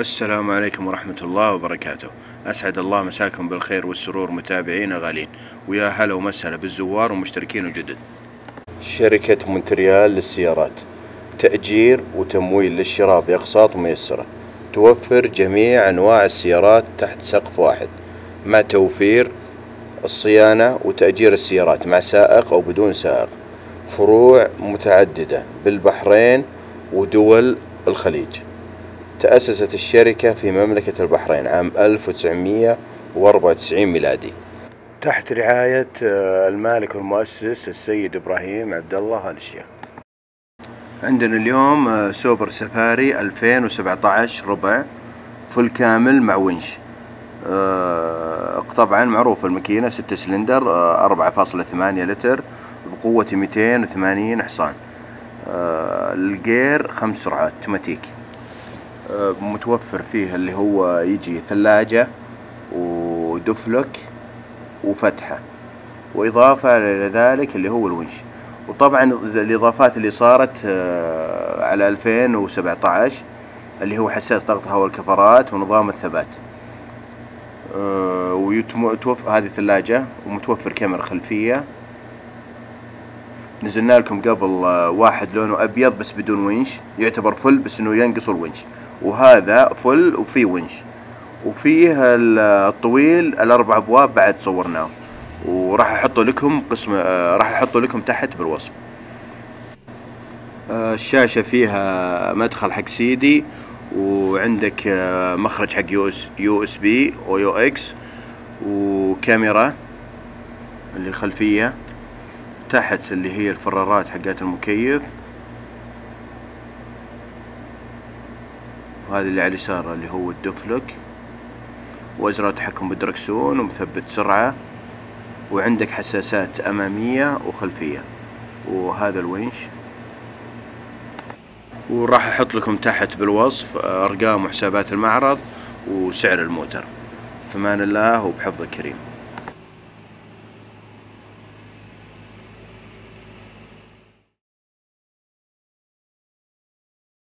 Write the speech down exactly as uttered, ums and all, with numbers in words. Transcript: السلام عليكم ورحمة الله وبركاته. أسعد الله مساكم بالخير والسرور متابعين غالين، ويا هلا ومسهلا بالزوار ومشتركين الجدد. شركة مونتريال للسيارات، تأجير وتمويل للشراء بأقساط ميسرة، توفر جميع أنواع السيارات تحت سقف واحد، مع توفير الصيانة وتأجير السيارات مع سائق أو بدون سائق. فروع متعددة بالبحرين ودول الخليج. تأسست الشركة في مملكة البحرين عام ألف وتسعمئة وأربعة وتسعين ميلادي تحت رعاية المالك المؤسس السيد إبراهيم عبد الله الشيخ. عندنا اليوم سوبر سفاري ألفين وسبعة عشر ربع فل كامل مع ونش. طبعا معروف الماكينة ستة سلندر أربعة فاصلة ثمانية لتر بقوة مئتين وثمانين حصان. الجير خمس سرعات اوتوماتيك. متوفر فيه اللي هو يجي ثلاجة ودفلك وفتحة، وإضافة إلى ذلك اللي هو الونش. وطبعا الإضافات اللي صارت على ألفين وسبعة عشر اللي هو حساس ضغط هواء الكفرات ونظام الثبات. ويتوفر هذه الثلاجة ومتوفر كاميرا خلفية. نزلنا لكم قبل واحد لونه أبيض بس بدون ونش، يعتبر فل بس إنه ينقص الونش، وهذا فل وفيه ونش، وفيه الطويل الأربع أبواب بعد صورناه، وراح أحطه لكم قسم راح أحطه لكم تحت بالوصف. الشاشة فيها مدخل حق سيدي، وعندك مخرج حق يو اس بي أو يو إكس، وكاميرا اللي خلفية، تحت اللي هي الفرارات حقات المكيف، وهذا اللي على اليسار اللي هو الدفلك، وازرار تحكم بالدركسون ومثبت سرعة، وعندك حساسات امامية وخلفية، وهذا الونش. وراح احط لكم تحت بالوصف ارقام وحسابات المعرض وسعر الموتر. في امان الله وبحفظ الكريم.